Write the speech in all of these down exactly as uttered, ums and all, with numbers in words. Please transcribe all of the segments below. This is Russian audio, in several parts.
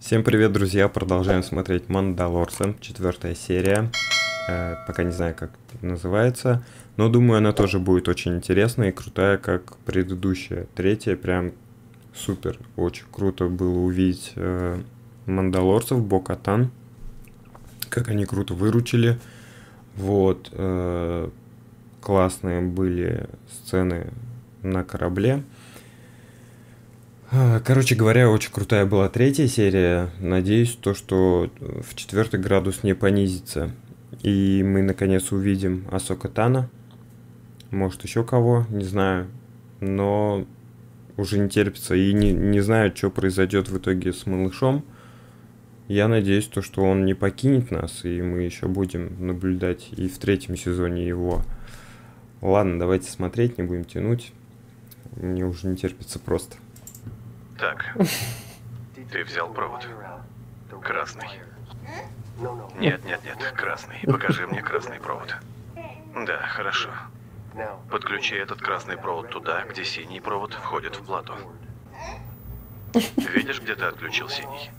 Всем привет, друзья! Продолжаем смотреть Мандалорца, четвертая серия. Э, пока не знаю, как называется, но думаю, она тоже будет очень интересная и крутая, как предыдущая. Третья прям супер. Очень круто было увидеть э, мандалорцев, Бо-Катан, как они круто выручили. Вот. Э, классные были сцены на корабле. Короче говоря, очень крутая была третья серия. Надеюсь, то, что в четвертый градус не понизится. И мы наконец увидим Асока Тано. Может, еще кого, не знаю. Но уже не терпится. И не, не знаю, что произойдет в итоге с малышом. Я надеюсь, то, что он не покинет нас. И мы еще будем наблюдать и в третьем сезоне его. Ладно, давайте смотреть, не будем тянуть. Мне уже не терпится просто. Так, ты взял провод. Красный. Нет, нет, нет, красный. Покажи мне красный провод. Да, хорошо. Подключи этот красный провод туда, где синий провод входит в плату. Видишь, где ты отключил синий?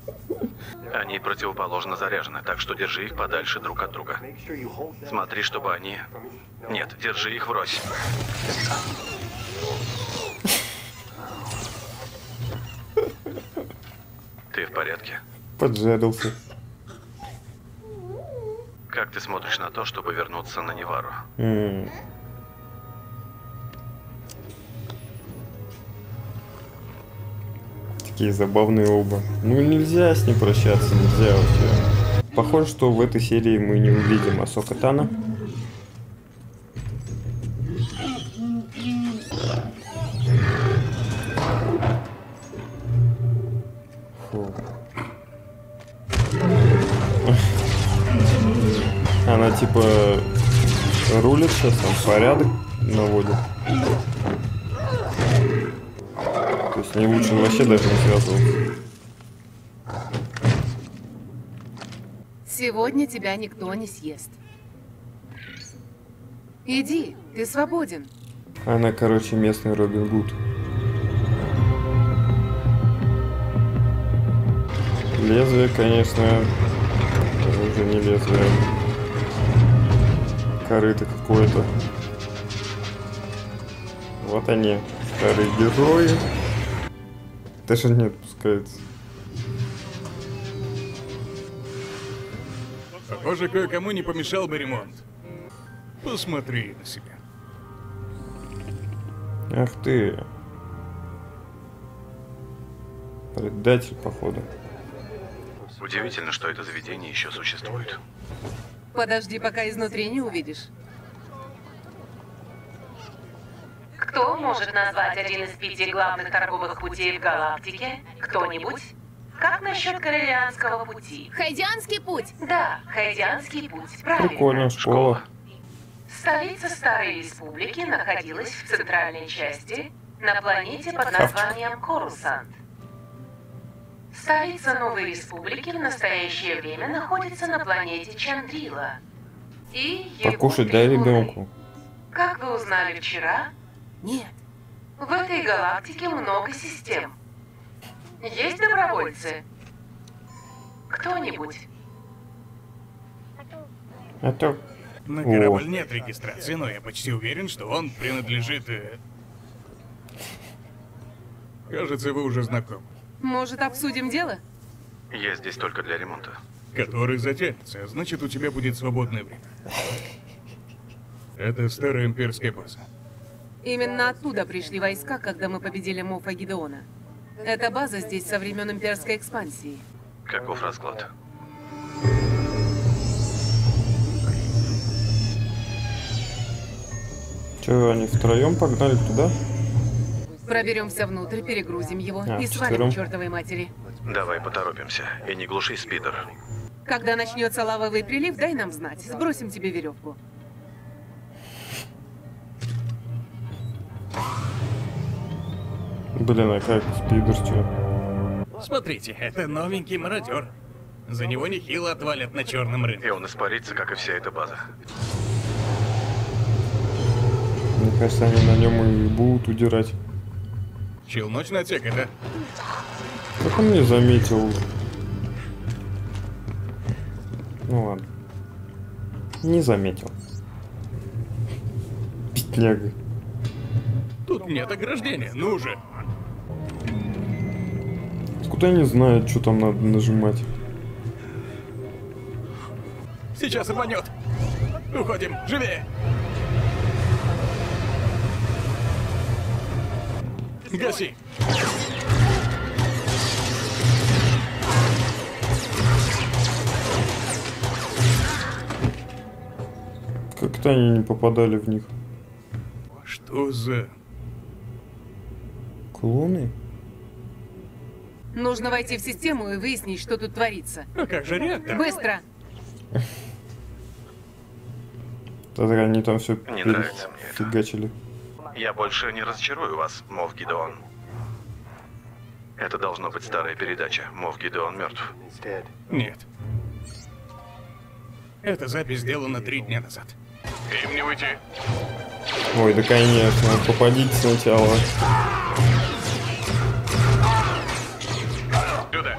Они противоположно заряжены, так что держи их подальше друг от друга. Смотри, чтобы они... Нет, держи их врозь. Ты в порядке? Поджарился. Как ты смотришь на то, чтобы вернуться на Невару? Mm. Такие забавные оба. Ну нельзя с ним прощаться, нельзя вообще. Похоже, что в этой серии мы не увидим Асока Тано. Она типа рулит сейчас, там порядок наводит. То есть не лучше вообще даже не связываться. Сегодня тебя никто не съест. Иди, ты свободен. Она, короче, местный Робин Гуд. Лезвие, конечно, уже не лезвие. Корыто какое-то. Вот они, старые герои. Даже не отпускается. Похоже, кое-кому не помешал бы ремонт. Посмотри на себя. Ах ты. Предатель, походу. Удивительно, что это заведение еще существует. Подожди, пока изнутри не увидишь. Кто может назвать один из пяти главных торговых путей в галактике? Кто-нибудь? Как насчет Корелианского пути? Хайдианский путь? Да, Хайдианский путь. Правильно. Прикольная школа. Столица Старой Республики находилась в центральной части на планете под названием Корусант. Столица Новой Республики в настоящее время находится на планете Чандрила. И его покушать дай ребенку. Как вы узнали вчера? Нет. В этой галактике много систем. Есть добровольцы? Кто-нибудь? А то... На корабль нет регистрации, но я почти уверен, что он принадлежит... Кажется, вы уже знакомы. Может, обсудим дело? Я здесь только для ремонта. Который затянется, значит, у тебя будет свободное время. Это старая имперская база. Именно оттуда пришли войска, когда мы победили Моффа Гидеона. Эта база здесь со времен имперской экспансии. Каков расклад? Че, они втроем погнали туда? Проберемся внутрь, перегрузим его а, и свалим к чертовой матери. Давай поторопимся и не глуши спидер. Когда начнется лавовый прилив, дай нам знать. Сбросим тебе веревку. Блин, а как спидер, что? Смотрите, это новенький мародер. За него нехило отвалят на черном рынке. И он испарится, как и вся эта база. Мне кажется, они на нем и будут удирать. Челночный отсек, это? Как он не заметил? Ну ладно. Не заметил. Бедняга. Тут нет ограждения, ну же. Откуда они знают, что там надо нажимать? Сейчас рванет. Уходим, живее. Гаси. Как-то они не попадали в них. Что за... клоны? Нужно войти в систему и выяснить, что тут творится. А как же реактор? Быстро! Тогда они там все перефигачили. Я больше не разочарую вас, Мофф Гидеон. Это должно быть старая передача. Мофф Гидеон мертв. Нет. Эта запись сделана три дня назад. Им не уйти. Ой, да конечно, попадите сначала. Сюда.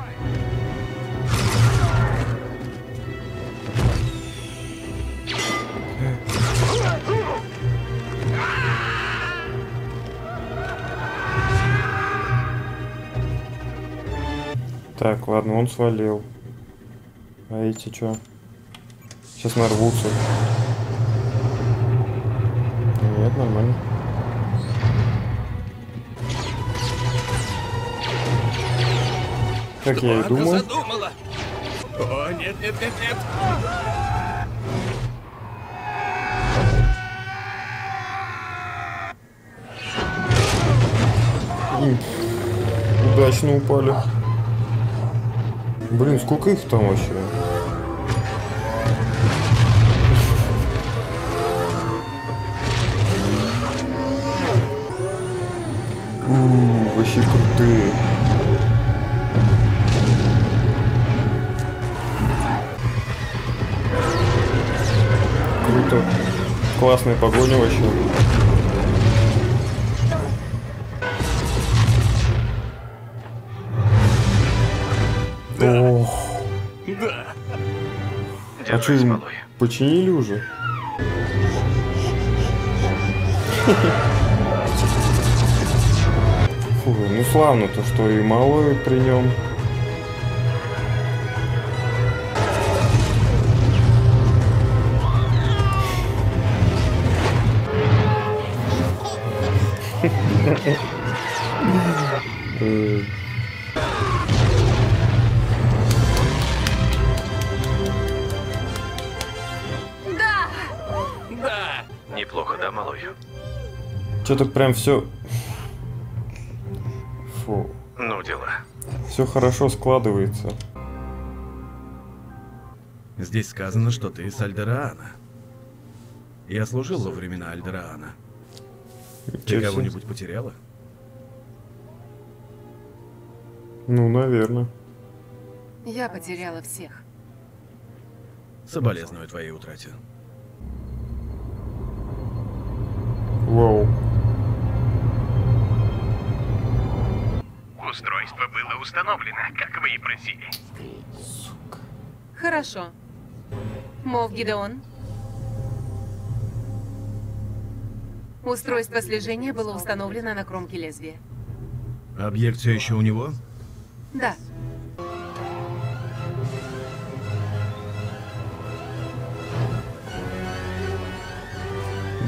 Так, ладно, он свалил. А эти чё? Сейчас нарвутся. Нет, нормально. Как что я и думал. Задумала. О, нет, нет, нет, нет. Ух, удачно упали. Блин, сколько их там вообще? Ууу, вообще крутые. Круто. Классная погоня вообще. Да. Ох. Да. А что, им починили уже? Ну славно то, что и малой при нем. Да! Да! Неплохо, да, малой? Что-то прям все... Ну дела. Все хорошо складывается. Здесь сказано, что ты из Алдераана. Я служил во времена Алдераана. Ты кого-нибудь потеряла? Ну, наверное. Я потеряла всех. Соболезную твоей утрате. Вау. Устройство было установлено, как вы и просили. Сука. Хорошо. Мофф Гидеон. Устройство слежения было установлено на кромке лезвия. Объект все еще у него? Да.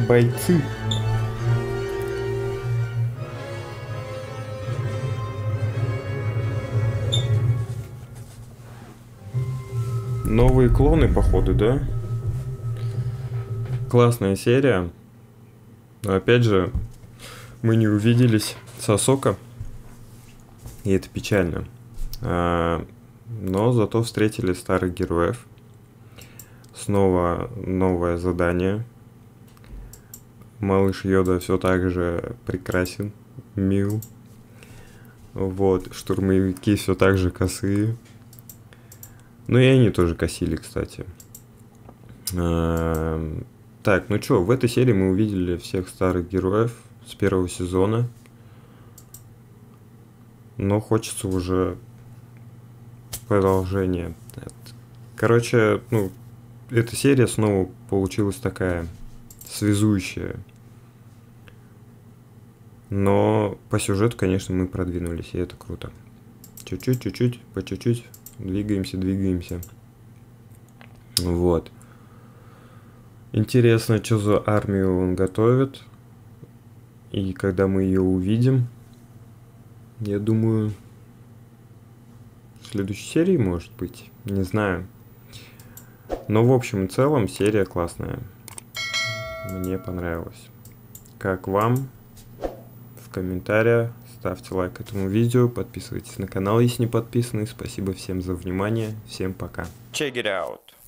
Бойцы. Новые клоны, походу, да? Классная серия. Но опять же, мы не увиделись с Асока. И это печально. Но зато встретили старых героев. Снова новое задание. Малыш Йода все так же прекрасен, мил. Вот, штурмовики все так же косые. Ну и они тоже косили, кстати. А, так, ну что, в этой серии мы увидели всех старых героев с первого сезона. Но хочется уже продолжения. Короче, ну, эта серия снова получилась такая связующая. Но по сюжету, конечно, мы продвинулись, и это круто. Чуть-чуть, чуть-чуть, по чуть-чуть двигаемся, двигаемся. Вот. Интересно, что за армию он готовит. И когда мы ее увидим, я думаю, в следующей серии, может быть, не знаю. Но в общем и целом серия классная. Мне понравилось. Как вам? В комментариях ставьте лайк этому видео, подписывайтесь на канал, если не подписаны. Спасибо всем за внимание. Всем пока. Check it out.